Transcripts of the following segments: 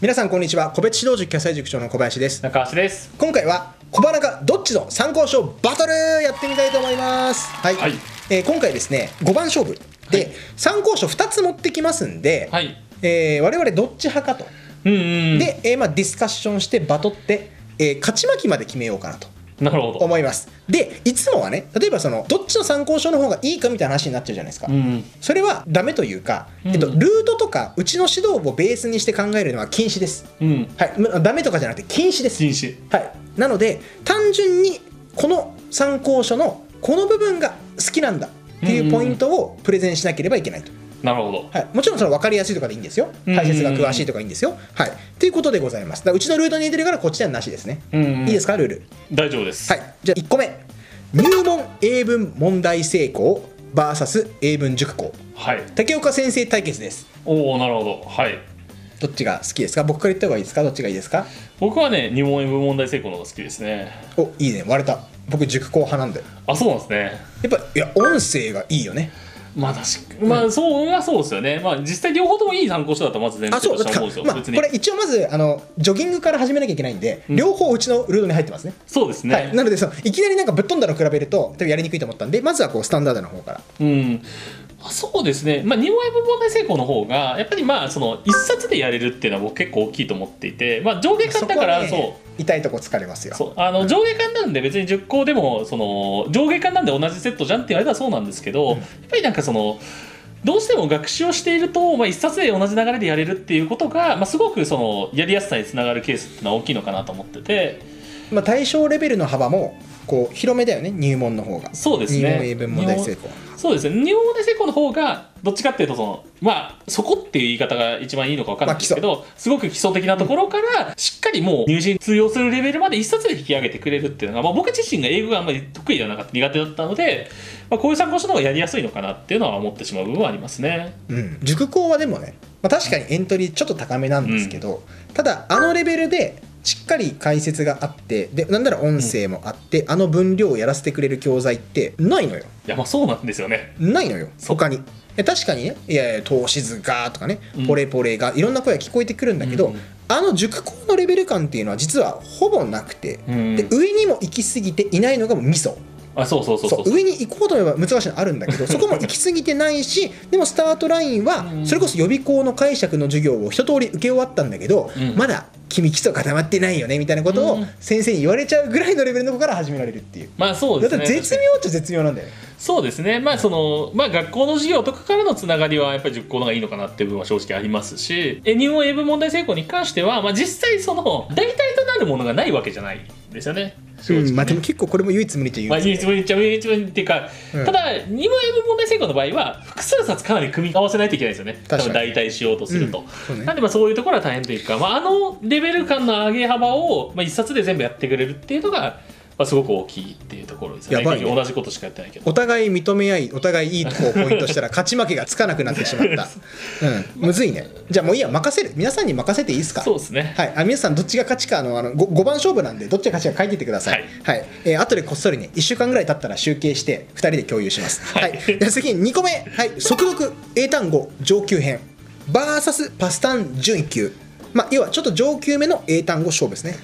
皆さんこんにちは。個別指導塾キャサイ塾長の小林です。中橋です。今回は小鼻かどっちの参考書バトルやってみたいと思います。はい、今回ですね5番勝負で、参考書2つ持ってきますんで、我々どっち派かと、で、ディスカッションしてバトって、勝ち負けまで決めようかなと思います。でいつもはね、例えばそのどっちの参考書の方がいいかみたいな話になっちゃうじゃないですか。それはダメというか、ルートとかうちの指導をベースにして考えるのは禁止です。ダメとかじゃなくて禁止です。禁止、なので単純にこの参考書のこの部分が好きなんだっていうポイントをプレゼンしなければいけないと。もちろんその分かりやすいとかでいいんですよ。解説が詳しいとかいいんですよ。ということでございます。だからうちのルートに似てるからこっちではなしですね。いいですか、ルール。大丈夫です。じゃあ1個目、入門英文問題成功 VS 英文塾講、竹岡先生対決です。おお、なるほど。どっちが好きですか？僕から言った方がいいですか？どっちがいいですか？僕はね、入門英文問題成功の方が好きですね。お、いいね。割れた。僕塾講派なんで。あ、そうなんですね。やっぱいや音声がいいよね。まあ確かまあそうですよね。まあ実際両方ともいい参考書だとまず全然違うと思うんですよ。これ一応まずジョギングから始めなきゃいけないんで、両方うちのルートに入ってますね。そうですね。なのでいきなりなんかぶっ飛んだのを比べるとやりにくいと思ったんで、まずはこうスタンダードの方から。そうですね、まあ、入門英文問題成功の方がやっぱりまあその一冊でやれるっていうのは僕結構大きいと思っていて、まあ、上下巻だから痛いとこ疲れますよ。上下巻なんで別に10校でもその上下巻なんで同じセットじゃんって言われたらそうなんですけど、やっぱりなんかそのどうしても学習をしていると、まあ、一冊で同じ流れでやれるっていうことが、まあ、すごくそのやりやすさにつながるケースっていうのは大きいのかなと思ってて、まあ対象レベルの幅もこう広めだよね、入門の方が。そうですね、入門英文問題成功。そうですね、入門問題成功の方がどっちかっていうとまあそこっていう言い方が一番いいのか分からないんですけど、すごく基礎的なところからしっかりもう入試に通用するレベルまで一冊で引き上げてくれるっていうのが、まあ、僕自身が英語があんまり得意じゃなかった、苦手だったので、まあ、こういう参考書の方がやりやすいのかなっていうのは思ってしまう部分はありますね。塾講はでもね、まあ、確かにエントリーちょっと高めなんですけど、ただあのレベルでしっかり解説があって、でなんなら音声もあって、あの分量をやらせてくれる教材ってないのよ。いや、まあそうなんですよね。ないのよ他に。確かにね、いやいや投資図がとかね、ポレポレがいろんな声が聞こえてくるんだけど、あの塾講のレベル感っていうのは実はほぼなくて、で上にも行き過ぎていないのがもうミソ。上に行こうと思えば難しいのあるんだけど、そこも行き過ぎてないし、でもスタートラインはそれこそ予備校の解釈の授業を一通り受け終わったんだけど、まだ君基礎固まってないよねみたいなことを先生に言われちゃうぐらいのレベルの子から始められるっていう。まあそうですね、絶妙っちゃ絶妙なんだよね。そうですね、まあ学校の授業とかからのつながりはやっぱり塾講の方がいいのかなっていう部分は正直ありますし、入門英文問題成功に関しては、まあ、実際その代替となるものがないわけじゃないですよね。まあでも結構これも唯一無二というか、唯一無二っていうか、ただ入門英文問題成功の場合は複数冊かなり組み合わせないといけないですよね、多分代替しようとすると。なんでまあそういうところは大変というか、まあ、あのレベル感の上げ幅を一冊で全部やってくれるっていうのがすごく大きいっていうところですよね。同じことしかやってないけど、お互い認め合い、お互いいいとこをポイントしたら勝ち負けがつかなくなってしまったむずいね。じゃあもういいや、任せる、皆さんに任せていいですか？そうですね。皆さんどっちが勝ちか、5番勝負なんでどっちが勝ちか書いていってください。後でこっそりね、1週間ぐらい経ったら集計して2人で共有します。次に2個目、速読英単語上級編 VS パスタン準1級。まあ、要はちょっと上級めの英単語勝負ですね。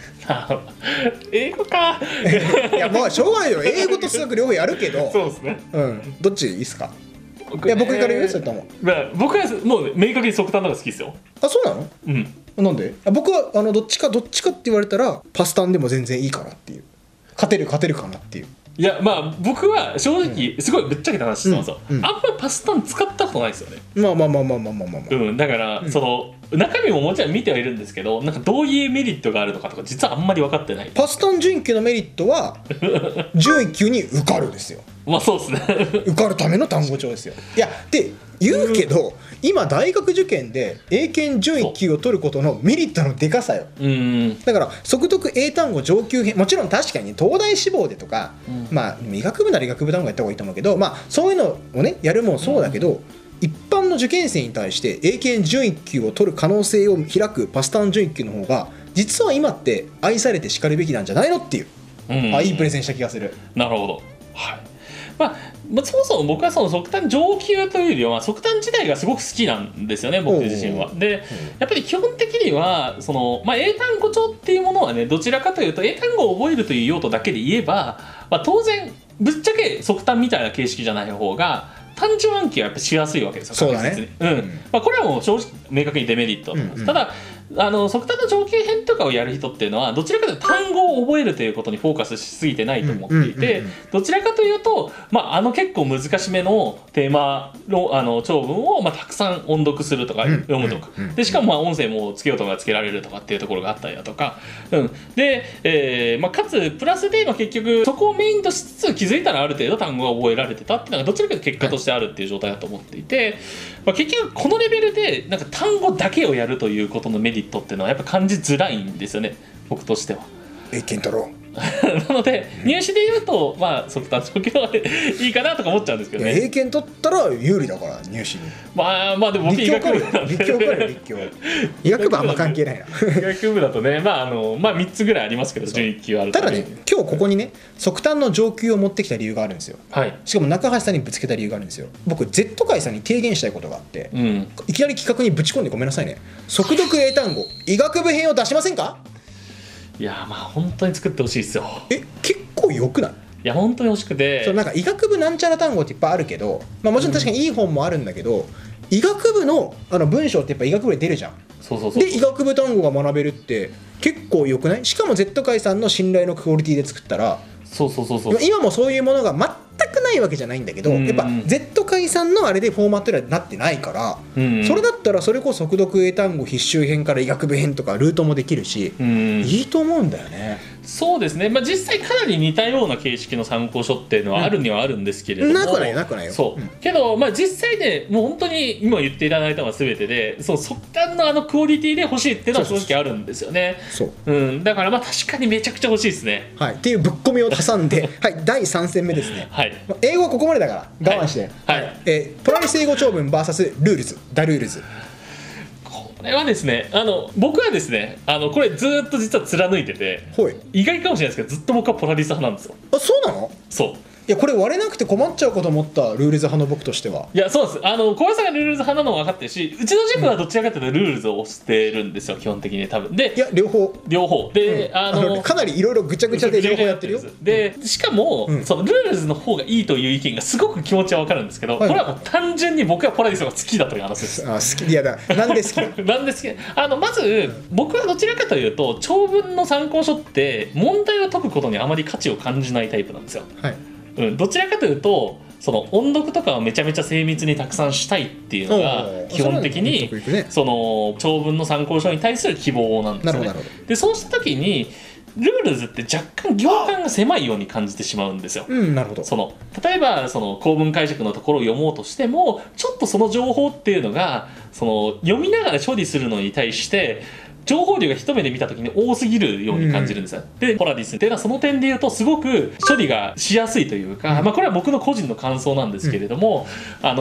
英語かいや、まあしょうがないよ、英語と数学両方やるけど。そうですね、どっちいいっすか？いや、僕から言うよ、それとも。僕はもう明確に速単の方が好きですよ。あ、そうなの？なんで？僕はどっちかって言われたらパス単でも全然いいかなっていう、勝てるかなっていう。いや、まあ僕は正直すごいぶっちゃけた話してますよ。あんまりパスタン使ったことないですよね。だから中身ももちろん見てはいるんですけど、なんかどういうメリットがあるのかとか実はあんまり分かってない。パスタン準1級のメリットは準1級に受かるですよ。まあそうですね受かるための単語帳ですよ。いやで言うけど、今大学受験で英検準1級を取ることのメリットのでかさよ。だから速読英単語上級編、もちろん確かに東大志望でとか、まあ医学部なら医学部単語やった方がいいと思うけど、まあそういうのをねやるもんそうだけど、一般の受験生に対して英検準1級を取る可能性を開くパスタン準1級の方が実は今って愛されてしかるべきなんじゃないのっていう、いいプレゼンした気がする。なるほど。まあ、そもそも僕はその即端上級というよりは、まあ、即端自体がすごく好きなんですよね、僕自身は。で、やっぱり基本的にはその、まあ、英単語帳っていうものはね、どちらかというと英単語を覚えるという用途だけで言えば、まあ、当然ぶっちゃけ即端みたいな形式じゃない方が単純暗記はやっぱしやすいわけですよ。そうだね、うんまあ、これはもう正直明確にデメリットだと思います。ただ即端の上級編とかをやる人っていうのはどちらかというと単語を覚えるということにフォーカスしすぎてないと思っていて、どちらかというと、まあ、結構難しめのテーマの長文を、まあ、たくさん音読するとか読むとかで、しかもまあ音声もつけようとかつけられるとかっていうところがあったりだとか、うん、で、まあ、かつプラスで、まあ、結局そこをメインとしつつ気づいたらある程度単語が覚えられてたっていうのがどちらかというと結果としてあるっていう状態だと思っていて、まあ、結局このレベルでなんか単語だけをやるということのメリットっていうのはやっぱ感じづらいんですよね、僕としては。一気に取ろうなので、入試で言うとまあ即端上級の方がいいかなとか思っちゃうんですけどね。英検取ったら有利だから入試に。まあまあでも僕医学部なんで。立教。医学部あんま関係ないな。医学部だとね、まあまあ3つぐらいありますけど11級ある。ただね、今日ここにね即端の上級を持ってきた理由があるんですよ。はい。しかも中橋さんにぶつけた理由があるんですよ。僕 Z 会さんに提言したいことがあって、うん、いきなり企画にぶち込んでごめんなさいね。速読英単語医学部編を出しませんか？いやまあ本当に作ってほしいですよ。結構よくない？いや本当に欲しくて、なんか医学部なんちゃら単語っていっぱいあるけど、まあ、もちろん確かにいい本もあるんだけど、うん、医学部の文章ってやっぱ医学部で出るじゃん。そうそうそう。で医学部単語が学べるって結構よくない？しかも Z 会さんの信頼のクオリティで作ったら、そうそうそうそう。今もそういうものが全くないわけじゃないんだけど、やっぱ Z 会さんのあれでフォーマットにはなってないから、それだったらそれこそ速読英単語必修編から医学部編とかルートもできるし、いいと思うんだよね。そうですね、まあ、実際かなり似たような形式の参考書っていうのはあるにはあるんですけれども、なくないなくないよ。そう、けど、まあ、実際ね、もう本当に今言っていただいたのは全てで、その即端のクオリティで欲しいっていうのは正直あるんですよね。そう、うん、だからまあ確かにめちゃくちゃ欲しいですね。はい、っていうぶっ込みを挟んで、はい、第3戦目ですね。はい、英語はここまでだから我慢して、はいはい、ポラリス英語長文 VS ルールズダルールズ。これはですね、僕はですね、これずっと実は貫いてて、意外かもしれないですけどずっと僕はポラリス派なんですよ。あ、そうなの？そう。いやこれ割れなくて困っちゃうかと思ったルールズ派の僕としては。いやそうです。小林さんがルールズ派なのも分かってるし、うちの塾はどちらかというとルールズを推してるんですよ、基本的に多分。で、いや両方。両方。で、かなりいろいろぐちゃぐちゃで両方やってるよ。で、しかもそのルールズの方がいいという意見がすごく気持ちは分かるんですけど、これはもう単純に僕はポラリスが好きだという話です。あ、好き。いやだ。なんで好き？なんで好き？まず僕はどちらかというと長文の参考書って問題を解くことにあまり価値を感じないタイプなんですよ。はい。うん、どちらかというとその音読とかをめちゃめちゃ精密にたくさんしたいっていうのが基本的にその長文の参考書に対する希望なんですよね。でそうした時にルールズって若干行間が狭いように感じてしまうんですよ。うん、なるほど。例えばその構文解釈のところを読もうとしてもちょっとその情報っていうのがその読みながら処理するのに対して情報量が一目で見た時に多すぎるように感じるんですよ。でポラリスっていうのはその点で言うとすごく処理がしやすいというか、まあ、これは僕の個人の感想なんですけれども、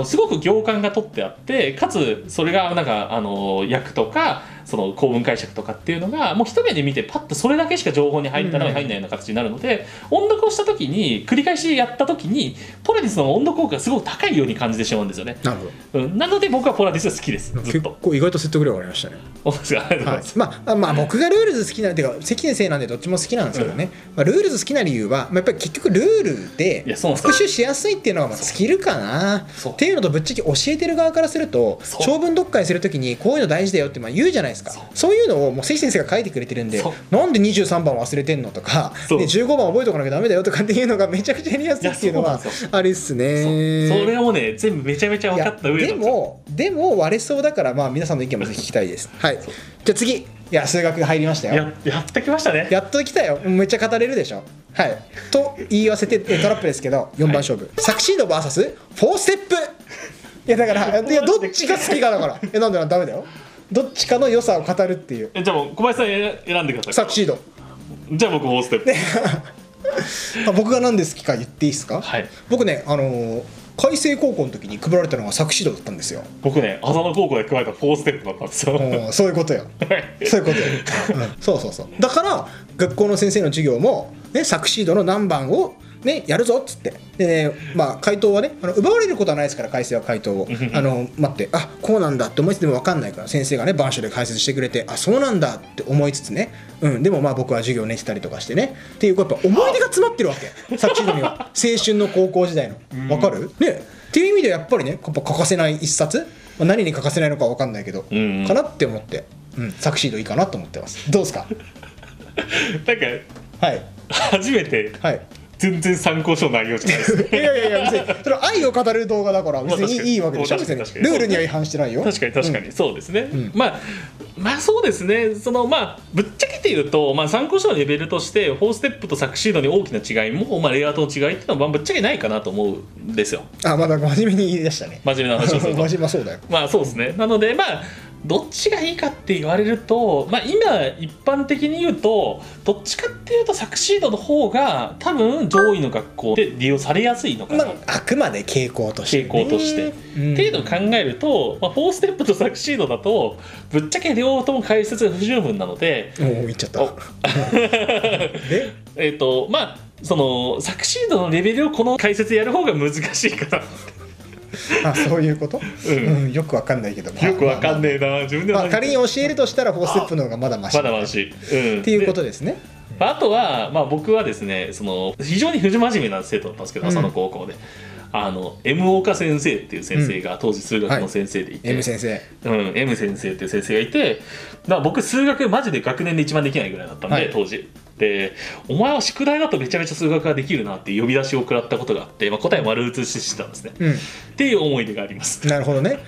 すごく行間が取ってあって、かつそれがなんか訳とかその構文解釈とかっていうのがもう一目で見てパッとそれだけしか情報に入ったら入んないような形になるので、音読をした時に繰り返しやった時にポラリスの音読効果がすごく高いように感じてしまうんですよね。なるほど。なので僕はポラリスが好きです。結構意外と説得力がありましたね。まあ僕がルールズ好きなんていうか関根生なんでどっちも好きなんですけどね、まあ、ルールズ好きな理由は、まあ、やっぱり結局ルールで復習しやすいっていうのがまあ尽きるかなっていうのと、ぶっちゃけ教えてる側からすると長文読解する時にこういうの大事だよってまあ言うじゃないですか。そういうのをもう関先生が書いてくれてるんで、なんで23番忘れてんのとか15番覚えとかなきゃダメだよとかっていうのがめちゃくちゃやりやすいっていうのはあれっすね。それをね全部めちゃめちゃ分かった上ででも割れそうだから、まあ皆さんの意見も聞きたいです。はい、じゃあ次、いや数学入りましたよ。やっときましたね。やっときたよ。めっちゃ語れるでしょ。はいと言わせてトラップですけど4番勝負、サクシード VS フォーステップ。いやだからどっちが好きかだから、なんでダメだよ。どっちかの良さを語るっていう。じゃあもう小林さん選んでください。サクシード。じゃあ僕フォーステップ。僕が何で好きか言っていいですか？はい。僕ね開成高校の時に配られたのがサクシードだったんですよ。僕ね浅野高校で配られたフォーステップだったんですよ。そういうことよ。そういうことよ。そうそうそう。だから学校の先生の授業もねサクシードの何番をね、やるぞっつってで、まあ、回答はね奪われることはないですから開成は回答を待ってあこうなんだって思いつつでも分かんないから先生がね板書で解説してくれてあそうなんだって思いつつね、うん、でもまあ僕は授業寝てたりとかしてねっていうやっぱ思い出が詰まってるわけ作品には青春の高校時代の分かる、ね、っていう意味ではやっぱりねやっぱ欠かせない一冊何に欠かせないのか分かんないけど、うん、かなって思って、うん、サクシードいいかなと思ってます。どうですかなんか、はい、初めて、はい、全然参考書の内容じゃないですいやいやいや別にそれ愛を語る動画だから別にいいわけでしょ、まあ、ルールには違反してないよ。確かに確かに、うん、そうですね、うん、まあそうですねその、まあ、ぶっちゃけて言うと、まあ、参考書のレベルとして4ステップとサクシードに大きな違いも、まあ、レイアウトの違いっていうのはぶっちゃけないかなと思うんですよ。あまだ真面目に言い出したね。真面目な話をすると真面目そうだよ。まあそうですね。なのでまあどっちがいいかって言われると、まあ、今一般的に言うとどっちかっていうとサクシードの方が多分上位の学校で利用されやすいのかな、まあ、あくまで傾向として、ね、傾向としてっていうのを考えると、まあ、4ステップとサクシードだとぶっちゃけ両方とも解説が不十分なのでお言っちゃったまあそのサクシードのレベルをこの解説やる方が難しいかなってあそういうこと、うんうん、よくわかんないけど、まあ、よくわかんねえな自分では、まあ、仮に教えるとしたら4ステップの方がまだマシ、ね、まだマシ、うん、っていうことですね。であとは、まあ、僕はですねその非常に不真面目な生徒だったんですけど、うん、その高校でM 岡先生っていう先生が、うん、当時数学の先生でいて、はい、M 先生、うん、M 先生っていう先生がいてだから僕数学マジで学年で一番できないぐらいだったんで、はい、当時でお前は宿題だとめちゃめちゃ数学ができるなっていう呼び出しを食らったことがあって、まあ、答えを丸写ししてたんですね、うん、っていう思い出があります。なるほどね。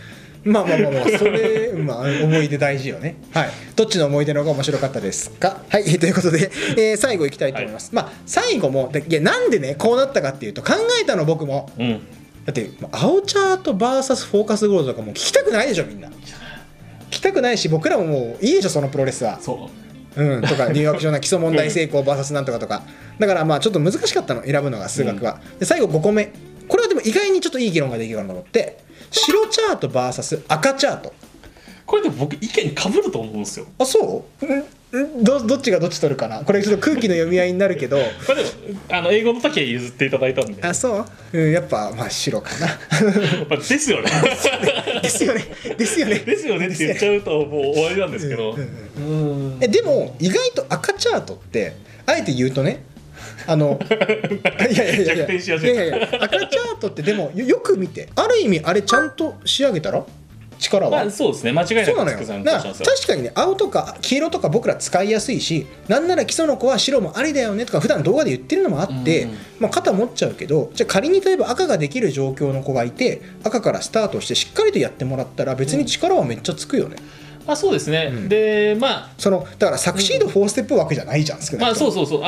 まあまあまあまあそれまあ思い出大事よね。はい。どっちの思い出の方が面白かったですか。はい。ということで、最後いきたいと思います、はい、まあ最後もいやなんでねこうなったかっていうと考えたの僕も、うん、だって青チャート VS フォーカスゴールドとかもう聞きたくないでしょみんな聞きたくないし僕らももういいでしょそのプロレスは。そううん、とか入学上の基礎問題成功 VS なんとかとかだからまあちょっと難しかったの選ぶのが数学は、うん、で最後5個目、これはでも意外にちょっといい議論ができるかなと思って白チャート VS 赤チャート。これでも僕意見かぶると思うんですよ。あそう、うん、どっちがどっち取るかなこれちょっと空気の読み合いになるけどこれでも英語の時は譲っていただいたんで。あそう、うん、やっぱまあ白かなですよねですよねですよねですよねって言っちゃうともう終わりなんですけど、うん、でも意外と赤チャートってあえて言うとねいやいやいやいや赤チャートってでもよく見てある意味あれちゃんと仕上げたら力は、まあ、そうですね間違いなく確かにね青とか黄色とか僕ら使いやすいしなんなら基礎の子は白もありだよねとか普段動画で言ってるのもあって、うんまあ、肩持っちゃうけどじゃあ仮に例えば赤ができる状況の子がいて赤からスタートしてしっかりとやってもらったら別に力はめっちゃつくよね、うん、あそうですね、うん、でまあそのだからサクシード4ステップ枠じゃないじゃん、うん、まあそうそうそうあ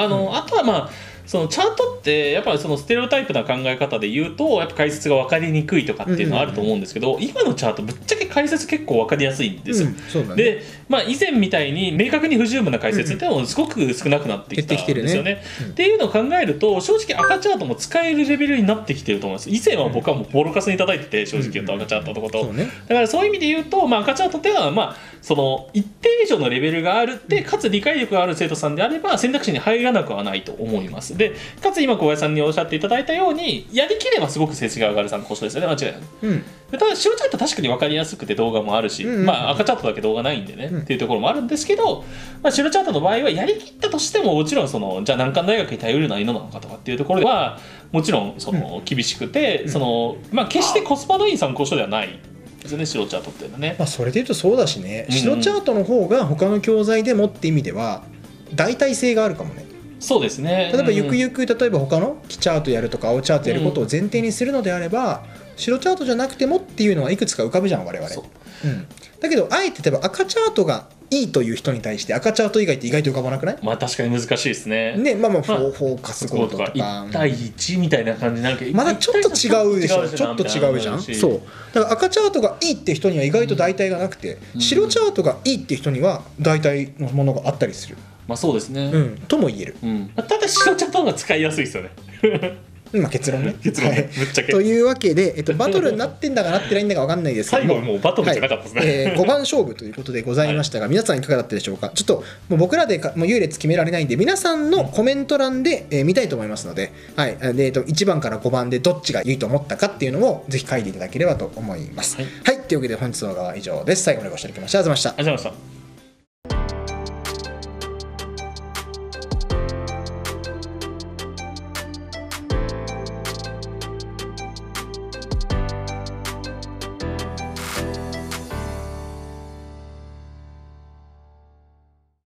とはまあそのチャートってやっぱりそのステレオタイプな考え方で言うとやっぱ解説が分かりにくいとかっていうのはあると思うんですけど、うんうんうん、今のチャートぶっちゃけ解説結構分かりやすいんですよ、うんそうだね、で、まあ、以前みたいに明確に不十分な解説っていうのもすごく少なくなってきたんですよね、うん、っていうのを考えると正直赤チャートも使えるレベルになってきてると思います。以前は僕はもうボロカスに叩いてて正直言うと赤チャートのこと、うんうんね、だからそういう意味で言うと、まあ、赤チャートっていうのはまあその一定以上のレベルがあるってかつ理解力がある生徒さんであれば選択肢に入らなくはないと思います。でかつ今小林さんにおっしゃっていただいたようにやりきればすごく成績が上がる参考書ですよね間違いなく、うん、ただ白チャート確かに分かりやすくて動画もあるし、うんうんうんまあ、赤チャートだけ動画ないんでね、うん、っていうところもあるんですけど、まあ、白チャートの場合はやりきったとしてももちろんそのじゃあ難関大学に頼るのは何なのかとかっていうところではもちろんその厳しくて、うんそのまあ、決してコスパのいい参考書ではないですね白チャートっていうのはね、まあ、それでいうとそうだしね白チャートの方が他の教材でもって意味では代替性があるかもね。そうですね、例えばゆくゆく例えば他の黄チャートやるとか青チャートやることを前提にするのであれば、うん、白チャートじゃなくてもっていうのはいくつか浮かぶじゃん我々、うん、だけどあえて例えば赤チャートがいいという人に対して赤チャート以外って意外と浮かばなくない？まあ確かに難しいですね。ねまあまあフォーカスゴールドとか1対1みたいな感じになるけどまだちょっと違うでしょちょっと違うじゃん。そうだから赤チャートがいいって人には意外と代替がなくて、うん、白チャートがいいって人には代替のものがあったりする。まあそうですね、うん、とも言える、うん、ただ白チャートの方が使いやすいですよねまあ、結論ね。結論ね。ぶっちゃけ。というわけで、バトルになってんだかなってないんだか分かんないですけど、最後もうバトルじゃなかったですね。5番勝負ということでございましたが、はい、皆さんいかがだったでしょうか。ちょっともう僕らでもう優劣決められないんで、皆さんのコメント欄で、見たいと思いますので、はい、1番から5番でどっちが良いと思ったかっていうのをぜひ書いていただければと思います。はい、はい、というわけで本日の動画は以上です。最後までご視聴いただきましてありがとうございました。